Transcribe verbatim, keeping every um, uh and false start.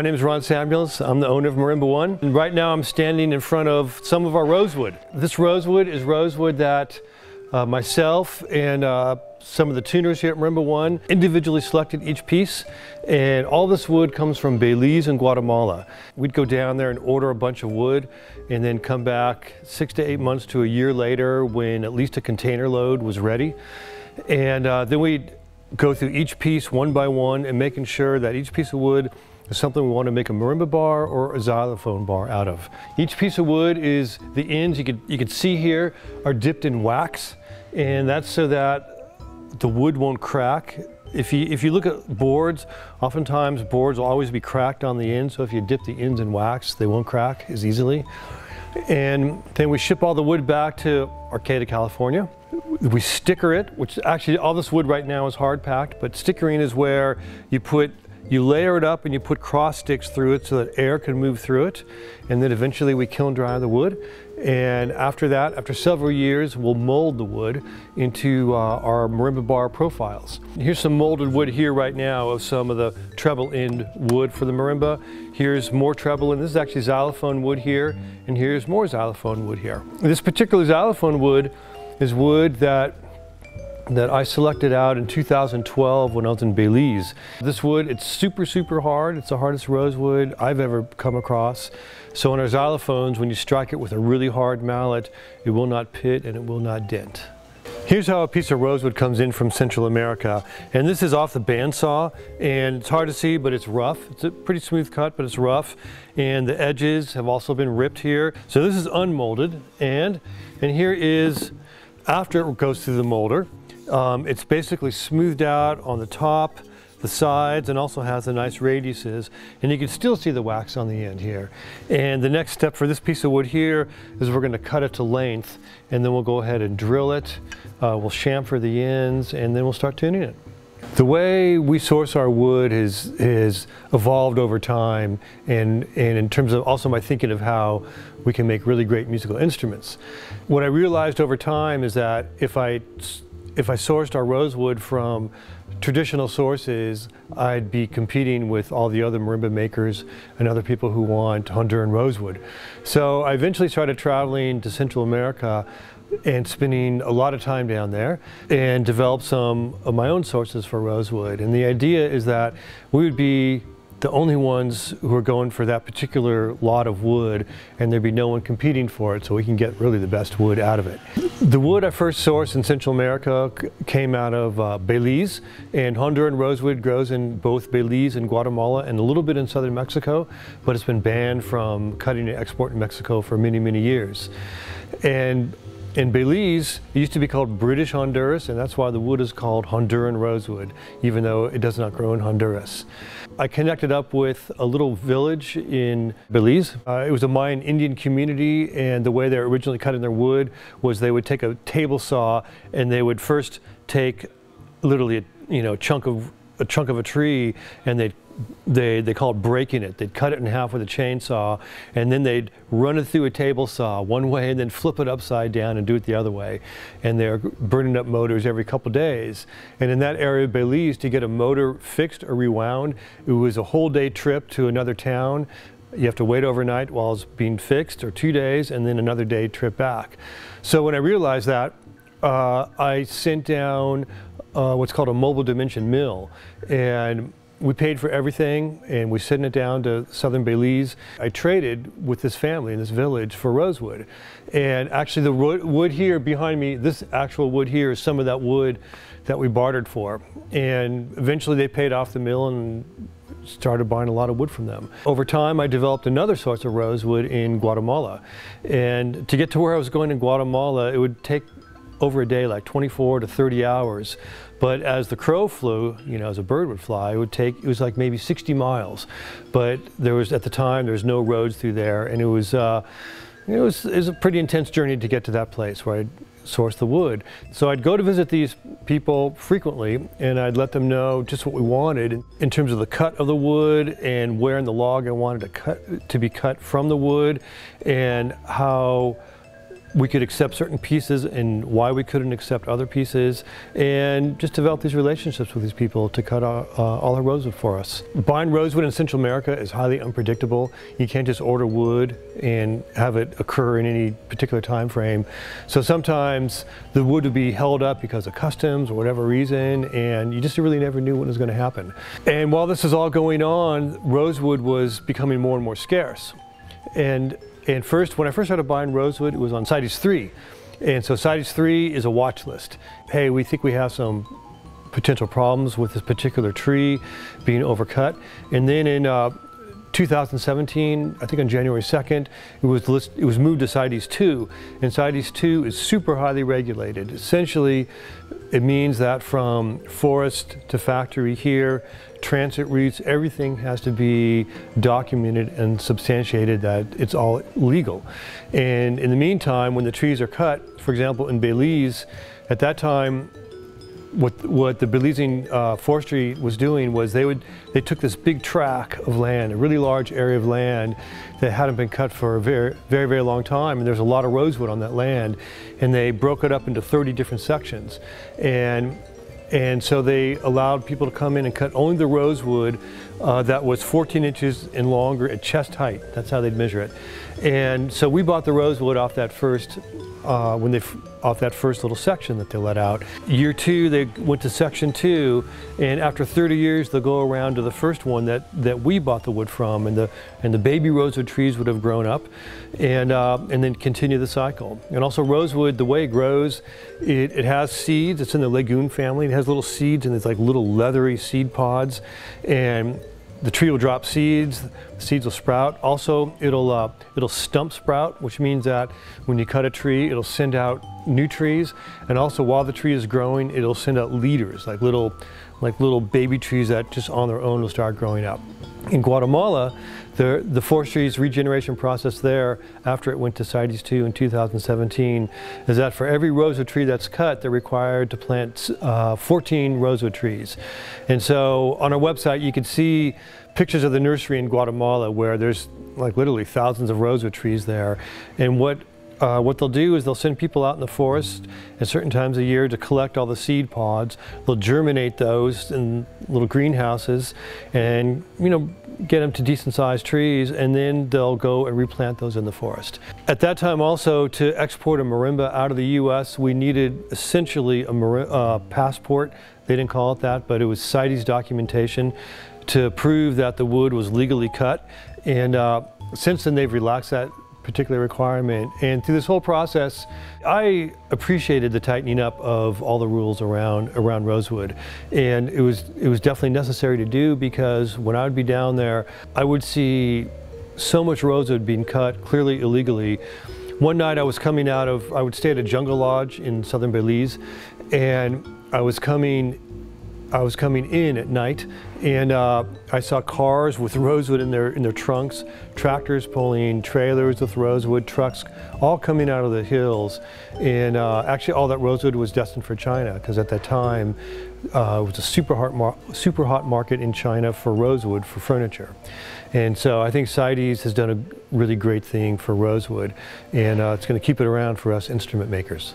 My name is Ron Samuels. I'm the owner of Marimba One. And right now I'm standing in front of some of our rosewood. This rosewood is rosewood that uh, myself and uh, some of the tuners here at Marimba One individually selected each piece, and all this wood comes from Belize and Guatemala. We'd go down there and order a bunch of wood and then come back six to eight months to a year later when at least a container load was ready. And uh, then we'd go through each piece one by one and making sure that each piece of wood is something we want to make a marimba bar or a xylophone bar out of. Each piece of wood is, the ends you could, you could see here are dipped in wax, and that's so that the wood won't crack. If you, if you look at boards, oftentimes boards will always be cracked on the end, so if you dip the ends in wax, they won't crack as easily. And then we ship all the wood back to Arcata, California. We sticker it, which actually all this wood right now is hard packed, but stickering is where you put, you layer it up and you put cross sticks through it so that air can move through it. And then eventually we kiln dry the wood. And after that, after several years, we'll mold the wood into uh, our marimba bar profiles. Here's some molded wood here right now of some of the treble end wood for the marimba. Here's more treble, and this is actually xylophone wood here. And here's more xylophone wood here. This particular xylophone wood is wood that that I selected out in two thousand twelve when I was in Belize. This wood, it's super, super hard. It's the hardest rosewood I've ever come across. So on our xylophones, when you strike it with a really hard mallet, it will not pit and it will not dent. Here's how a piece of rosewood comes in from Central America. And this is off the bandsaw, and it's hard to see, but it's rough. It's a pretty smooth cut, but it's rough. And the edges have also been ripped here. So this is unmolded, and, and here is, after it goes through the molder, Um, it's basically smoothed out on the top, the sides, and also has the nice radiuses. And you can still see the wax on the end here. And the next step for this piece of wood here is we're going to cut it to length, and then we'll go ahead and drill it. Uh, we'll chamfer the ends, and then we'll start tuning it. The way we source our wood has, has evolved over time, and, and in terms of also my thinking of how we can make really great musical instruments. What I realized over time is that if I If I sourced our rosewood from traditional sources, I'd be competing with all the other marimba makers and other people who want Honduran rosewood. So I eventually started traveling to Central America and spending a lot of time down there and developed some of my own sources for rosewood. And the idea is that we would be the only ones who are going for that particular lot of wood, and there'd be no one competing for it, so we can get really the best wood out of it. The wood I first sourced in Central America came out of uh, Belize, and Honduran rosewood grows in both Belize and Guatemala and a little bit in southern Mexico, but it's been banned from cutting and export in Mexico for many, many years. And in Belize, it used to be called British Honduras, and that's why the wood is called Honduran rosewood, even though it does not grow in Honduras. I connected up with a little village in Belize. Uh, it was a Mayan Indian community, and the way they were originally cutting their wood was they would take a table saw, and they would first take literally a, you know, chunk of a chunk of a tree, and they'd They, they call it breaking it. They'd cut it in half with a chainsaw, and then they'd run it through a table saw one way and then flip it upside down and do it the other way. And they're burning up motors every couple days. And in that area of Belize, to get a motor fixed or rewound, it was a whole day trip to another town. You have to wait overnight while it's being fixed, or two days, and then another day trip back. So when I realized that, uh, I sent down uh, what's called a mobile dimension mill, and we paid for everything, and we sent it down to southern Belize. I traded with this family in this village for rosewood. And actually the wood here behind me, this actual wood here is some of that wood that we bartered for. And eventually they paid off the mill and started buying a lot of wood from them. Over time, I developed another source of rosewood in Guatemala. And to get to where I was going in Guatemala, it would take over a day, like twenty-four to thirty hours. But as the crow flew, you know, as a bird would fly, it would take, it was like maybe sixty miles. But there was, at the time, there was no roads through there. And it was, uh, it was, it was a pretty intense journey to get to that place where I'd source the wood. So I'd go to visit these people frequently, and I'd let them know just what we wanted in terms of the cut of the wood and where in the log I wanted to cut, to be cut from the wood, and how we could accept certain pieces and why we couldn't accept other pieces, and just develop these relationships with these people to cut our, uh, all our rosewood for us. Buying rosewood in Central America is highly unpredictable. You can't just order wood and have it occur in any particular time frame. So sometimes the wood would be held up because of customs or whatever reason, and you just really never knew what was going to happen. And while this is all going on, rosewood was becoming more and more scarce. And And first, when I first started buying rosewood, it was on CITES three. And so CITES three is a watch list. Hey, we think we have some potential problems with this particular tree being overcut. And then in uh, two thousand seventeen, I think on January second, it was, list, it was moved to CITES two. And CITES two is super highly regulated. Essentially, it means that from forest to factory here, transit routes, everything has to be documented and substantiated that it's all legal. And in the meantime, when the trees are cut, for example, in Belize, at that time, What, what the Belizean uh, forestry was doing was they would they took this big tract of land, a really large area of land that hadn't been cut for a very, very, very long time, and there's a lot of rosewood on that land, and they broke it up into thirty different sections, and and so they allowed people to come in and cut only the rosewood uh, that was fourteen inches and longer at chest height. That's how they'd measure it. And so we bought the rosewood off that first. Uh, when they f off that first little section that they let out. Year two, they went to section two, and after thirty years, they'll go around to the first one that that we bought the wood from, and the and the baby rosewood trees would have grown up, and uh, and then continue the cycle. And also rosewood, the way it grows, it, it has seeds. It's in the legume family. It has little seeds, and it's like little leathery seed pods, and the tree will drop seeds, the seeds will sprout. Also, it'll, uh, it'll stump sprout, which means that when you cut a tree, it'll send out new trees. And also, while the tree is growing, it'll send out leaders, like little, like little baby trees that just on their own will start growing up. In Guatemala, the, the forestry's regeneration process there, after it went to CITES two in two thousand seventeen, is that for every rosewood tree that's cut, they're required to plant uh, fourteen rosewood trees. And so on our website, you can see pictures of the nursery in Guatemala where there's like literally thousands of rosewood trees there. And what Uh, what they'll do is they'll send people out in the forest at certain times a year to collect all the seed pods. They'll germinate those in little greenhouses and, you know, get them to decent sized trees, and then they'll go and replant those in the forest. At that time also, to export a marimba out of the U S, we needed essentially a uh, passport. They didn't call it that, but it was CITES documentation to prove that the wood was legally cut. And uh, since then they've relaxed that particular requirement, and through this whole process I appreciated the tightening up of all the rules around around rosewood, and it was it was definitely necessary to do, because when I would be down there I would see so much rosewood being cut clearly illegally. One night I was coming out of I would stay at a jungle lodge in southern Belize, and I was coming I was coming in at night, and uh, I saw cars with rosewood in their in their trunks, tractors pulling trailers with rosewood, trucks all coming out of the hills, and uh, actually all that rosewood was destined for China, because at that time uh, it was a super hot mar super hot market in China for rosewood for furniture. And so I think CITES has done a really great thing for rosewood, and uh, it's going to keep it around for us instrument makers.